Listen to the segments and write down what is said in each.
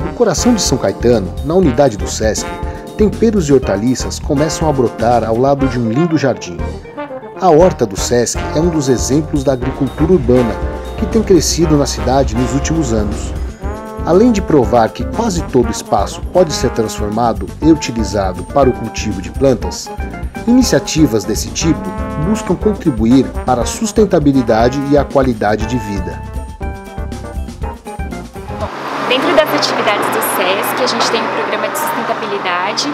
No coração de São Caetano, na unidade do Sesc, temperos e hortaliças começam a brotar ao lado de um lindo jardim. A horta do Sesc é um dos exemplos da agricultura urbana que tem crescido na cidade nos últimos anos. Além de provar que quase todo espaço pode ser transformado e utilizado para o cultivo de plantas, iniciativas desse tipo buscam contribuir para a sustentabilidade e a qualidade de vida. Dentro das atividades do Sesc, a gente tem um programa de sustentabilidade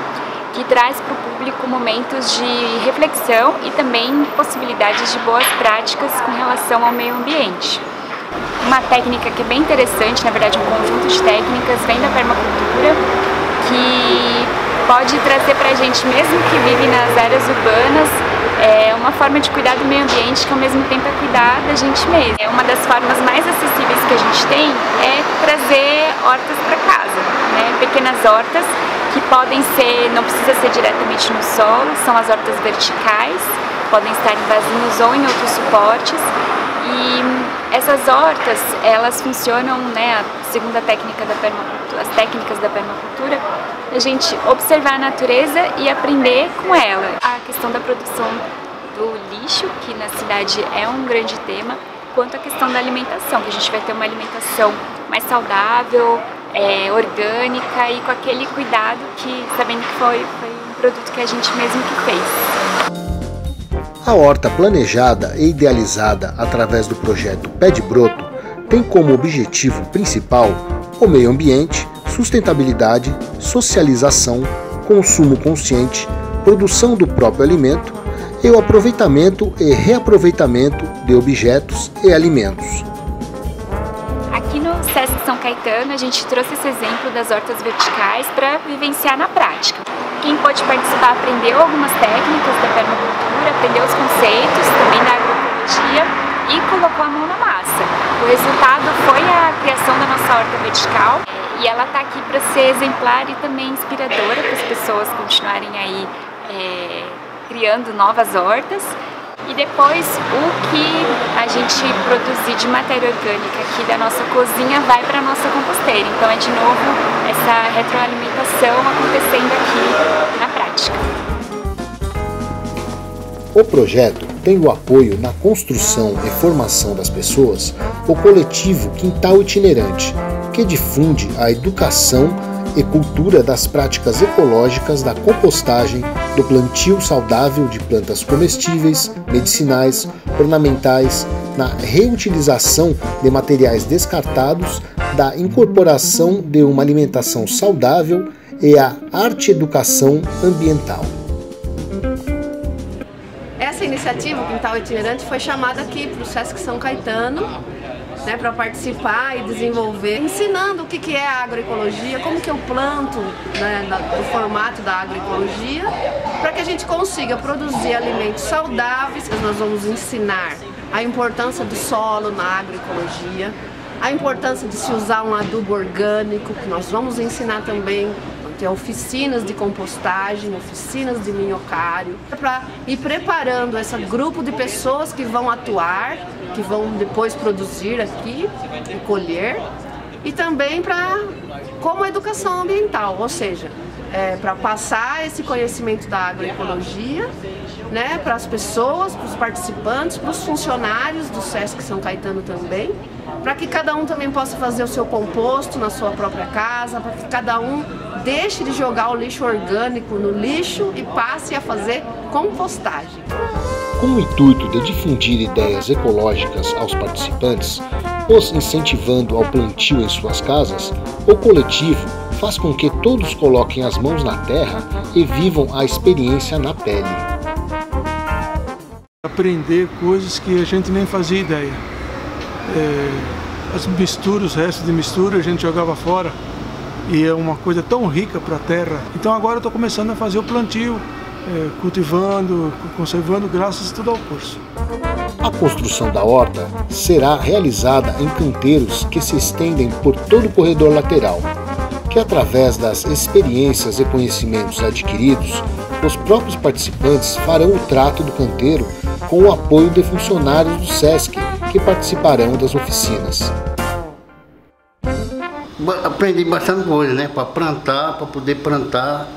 que traz para o público momentos de reflexão e também possibilidades de boas práticas com relação ao meio ambiente. Uma técnica que é bem interessante, na verdade um conjunto de técnicas, vem da permacultura, que pode trazer para a gente, mesmo que vive nas áreas urbanas, uma forma de cuidar do meio ambiente que ao mesmo tempo é cuidar da gente mesmo. Uma das formas mais acessíveis que a gente tem é trazer hortas para casa, né? Pequenas hortas que podem ser, não precisa ser diretamente no solo, são as hortas verticais, podem estar em vasinhos ou em outros suportes. E essas hortas, elas funcionam, né, segundo a técnica da permacultura, as técnicas da permacultura, a gente observar a natureza e aprender com ela. A questão da produção do lixo, que na cidade é um grande tema, quanto à questão da alimentação, que a gente vai ter uma alimentação mais saudável, orgânica e com aquele cuidado que, sabendo que foi um produto que a gente mesmo que fez. A horta planejada e idealizada através do projeto Pé de Broto tem como objetivo principal o meio ambiente, sustentabilidade, socialização, consumo consciente, produção do próprio alimento e o aproveitamento e reaproveitamento de objetos e alimentos. Aqui no Sesc São Caetano, a gente trouxe esse exemplo das hortas verticais para vivenciar na prática. Quem pode participar aprendeu algumas técnicas da permacultura, aprendeu os conceitos também da agroecologia e colocou a mão na massa. O resultado foi a criação da nossa horta vertical e ela está aqui para ser exemplar e também inspiradora para as pessoas continuarem aí criando novas hortas. E depois o que a gente produzir de matéria orgânica aqui da nossa cozinha vai para a nossa composteira. Então é de novo essa retroalimentação acontecendo aqui na prática. O projeto tem o apoio na construção e formação das pessoas, o coletivo Quintal Itinerante, que difunde a educação e cultura das práticas ecológicas da compostagem, do plantio saudável de plantas comestíveis, medicinais, ornamentais, na reutilização de materiais descartados, da incorporação de uma alimentação saudável e a arte-educação ambiental. Essa iniciativa, o Quintal Itinerante, foi chamada aqui para o Sesc São Caetano, né, para participar e desenvolver, ensinando o que é a agroecologia, como que eu planto, né, o formato da agroecologia, para que a gente consiga produzir alimentos saudáveis. Nós vamos ensinar a importância do solo na agroecologia, a importância de se usar um adubo orgânico, que nós vamos ensinar também, ter oficinas de compostagem, oficinas de minhocário, para ir preparando esse grupo de pessoas que vão atuar, que vão depois produzir aqui e colher, e também para como educação ambiental, ou seja, para passar esse conhecimento da agroecologia, né, para as pessoas, para os participantes, para os funcionários do Sesc São Caetano também, para que cada um também possa fazer o seu composto na sua própria casa, para que cada um deixe de jogar o lixo orgânico no lixo e passe a fazer compostagem. Com o intuito de difundir ideias ecológicas aos participantes, os incentivando ao plantio em suas casas, o coletivo faz com que todos coloquem as mãos na terra e vivam a experiência na pele. Aprender coisas que a gente nem fazia ideia. As misturas, os restos de mistura a gente jogava fora. E é uma coisa tão rica para a terra. Então agora eu estou começando a fazer o plantio, cultivando, conservando, graças a tudo ao curso. A construção da horta será realizada em canteiros que se estendem por todo o corredor lateral, que através das experiências e conhecimentos adquiridos, os próprios participantes farão o trato do canteiro com o apoio de funcionários do Sesc que participarão das oficinas. aprendi bastante coisa, né? Para poder plantar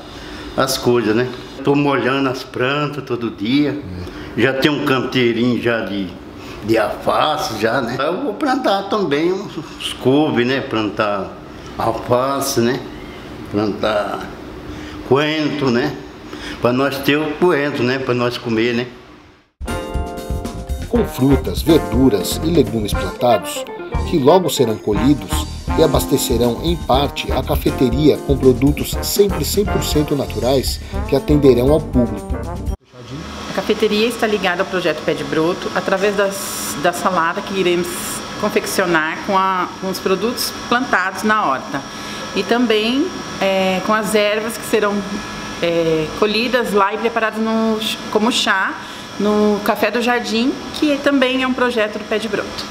as coisas, né? Estou molhando as plantas todo dia. Já tem um canteirinho já de alface, já, né? Eu vou plantar também uns couve, né? Plantar alface, né? Plantar coentro, né? Para nós ter o coentro, né? Para nós comer, né? Com frutas, verduras e legumes plantados, que logo serão colhidos e abastecerão em parte a cafeteria com produtos sempre 100% naturais que atenderão ao público. A cafeteria está ligada ao projeto Pé de Broto através da salada que iremos confeccionar com os produtos plantados na horta e também com as ervas que serão colhidas lá e preparadas como chá no Café do Jardim, que também é um projeto do Pé de Broto.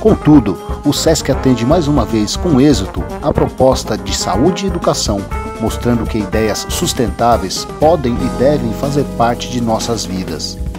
Contudo, o Sesc atende mais uma vez com êxito a proposta de saúde e educação, mostrando que ideias sustentáveis podem e devem fazer parte de nossas vidas.